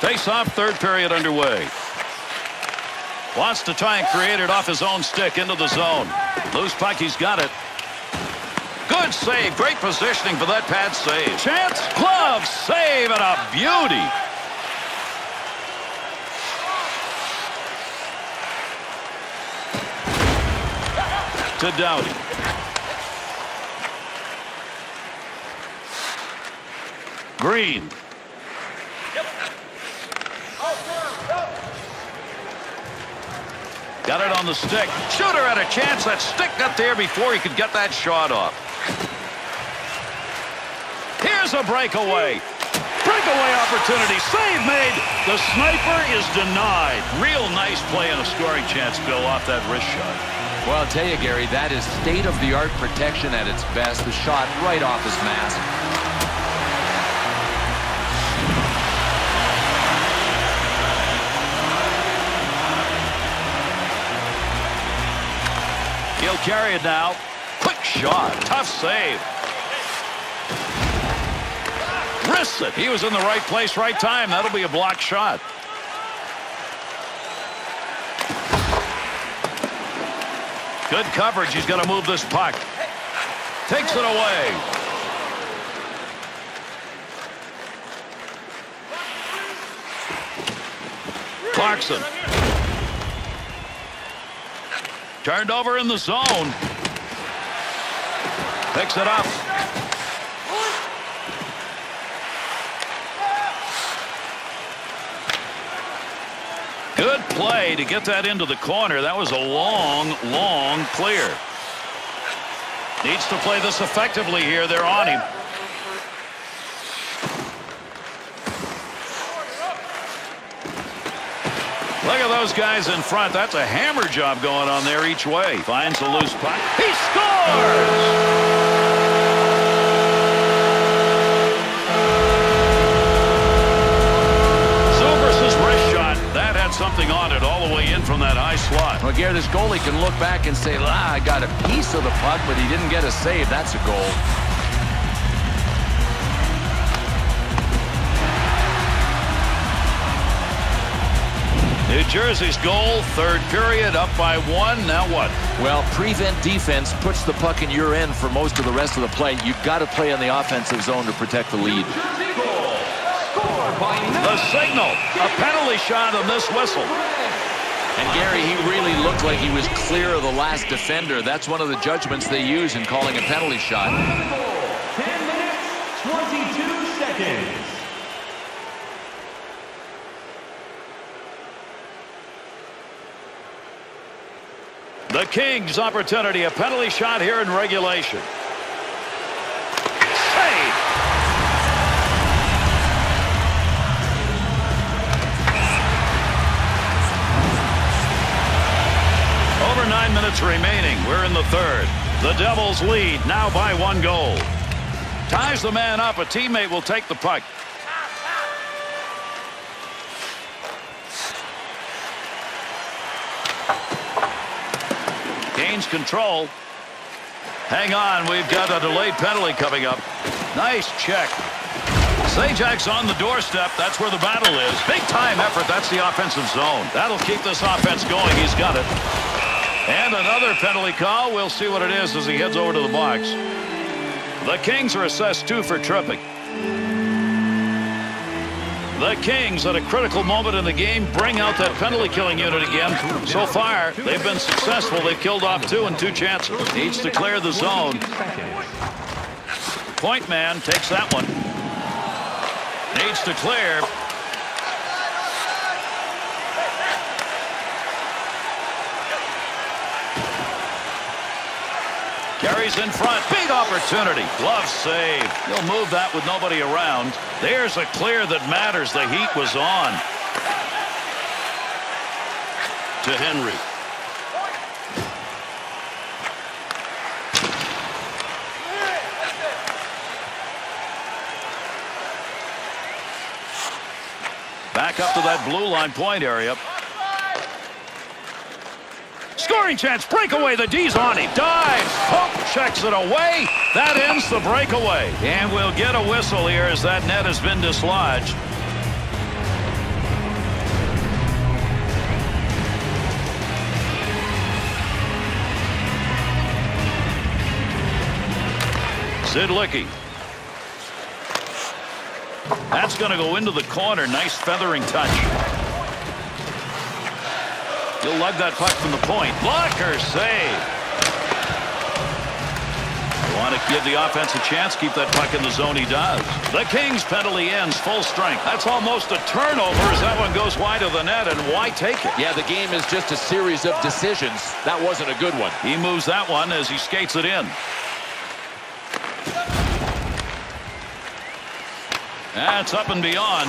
Face-off, third period underway. Wants to try and create it off his own stick into the zone. Loose puck, he's got it. Good save. Great positioning for that pad save. Chance, glove, save, and a beauty. To Doughty. Green. Got it on the stick. Shooter had a chance. That stick got there before he could get that shot off. Here's a breakaway. Breakaway opportunity. Save made. The sniper is denied. Real nice play and a scoring chance, Bill, off that wrist shot. Well, I'll tell you, Gary, that is state-of-the-art protection at its best. The shot right off his mask. He'll carry it now. Quick shot. Tough save. Wrists it. He was in the right place, right time. That'll be a blocked shot. Good coverage. He's going to move this puck. Takes it away. Larson. Turned over in the zone. Picks it up. Good play to get that into the corner. That was a long clear. Needs to play this effectively here. They're on him. Look at those guys in front. That's a hammer job going on there each way. Finds a loose puck. He scores! Zubrus' wrist shot. That had something on it all the way in from that high slot. Well, Gary, this goalie can look back and say, ah, I got a piece of the puck, but he didn't get a save. That's a goal. New Jersey's goal, third period, up by one. Now what? Well, prevent defense puts the puck in your end for most of the rest of the play. You've got to play in the offensive zone to protect the lead. Goal. Score by the signal, a penalty shot on this whistle. And Gary, he really looked like he was clear of the last defender. That's one of the judgments they use in calling a penalty shot. 10 minutes, 22 seconds. The Kings' opportunity, a penalty shot here in regulation. Save! Over 9 minutes remaining. We're in the third. The Devils lead now by one goal. Ties the man up. A teammate will take the puck. Gains control. Hang on, we've got a delayed penalty coming up. Nice check. Sajak's on the doorstep. That's where the battle is. Big time effort. That's the offensive zone. That'll keep this offense going. He's got it. And another penalty call. We'll see what it is as he heads over to the box. The Kings are assessed 2 for tripping. The Kings, at a critical moment in the game, bring out that penalty-killing unit again. So far, they've been successful. They've killed off 2 in 2 chances. Needs to clear the zone. Point man takes that one. Needs to clear. Carries in front. Big opportunity. Glove save. He'll move that with nobody around. There's a clear that matters. The heat was on. To Henry. Back up to that blue line point area. Scoring chance, breakaway, the D's on him. Dives, Pope checks it away. That ends the breakaway. And we'll get a whistle here as that net has been dislodged. Sid Licky. That's going to go into the corner. Nice feathering touch. He'll lug that puck from the point. Blocker save. You want to give the offense a chance, keep that puck in the zone. He does. The Kings penalty ends full strength. That's almost a turnover as that one goes wide of the net, and why take it? Yeah, the game is just a series of decisions. That wasn't a good one. He moves that one as he skates it in. That's up and beyond.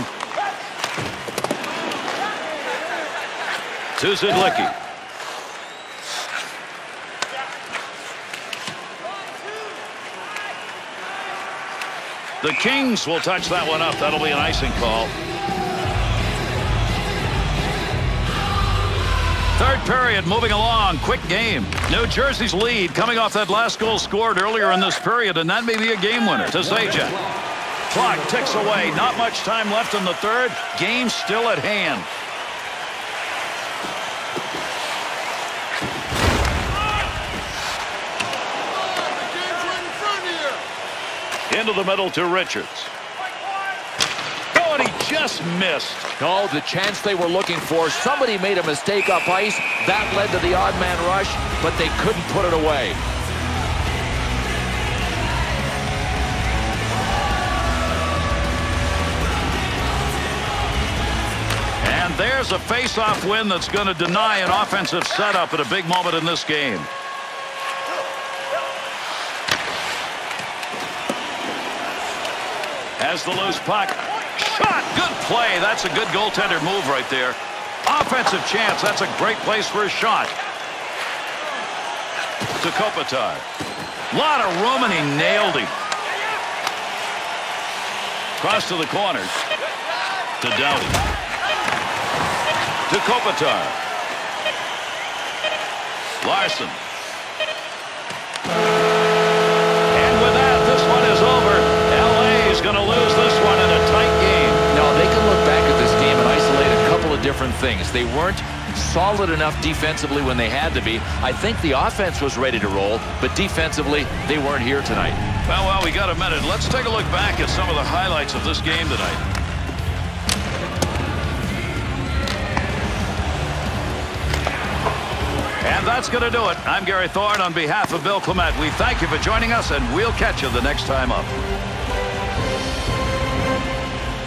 To Zidlicki. The Kings will touch that one up. That'll be an icing call. Third period moving along. Quick game. New Jersey's lead coming off that last goal scored earlier in this period, and that may be a game winner to Zaja. Clock ticks away. Not much time left in the third. Game still at hand. Into the middle to Richards. Oh, and he just missed. No, the chance they were looking for. Somebody made a mistake up ice. That led to the odd man rush, but they couldn't put it away. There's a face-off win that's going to deny an offensive setup at a big moment in this game. Has the loose puck. Shot! Good play. That's a good goaltender move right there. Offensive chance. That's a great place for a shot. To Kopitar. A lot of room, and he nailed him. Cross to the corner. To Doughty. To Kopitar. Larson. And with that, this one is over. LA is going to lose this one in a tight game. Now, they can look back at this game and isolate a couple of different things. They weren't solid enough defensively when they had to be. I think the offense was ready to roll, but defensively, they weren't here tonight. Well, well, we got a minute. Let's take a look back at some of the highlights of this game tonight. And that's going to do it. I'm Gary Thorne on behalf of Bill Clement. We thank you for joining us, and we'll catch you the next time up.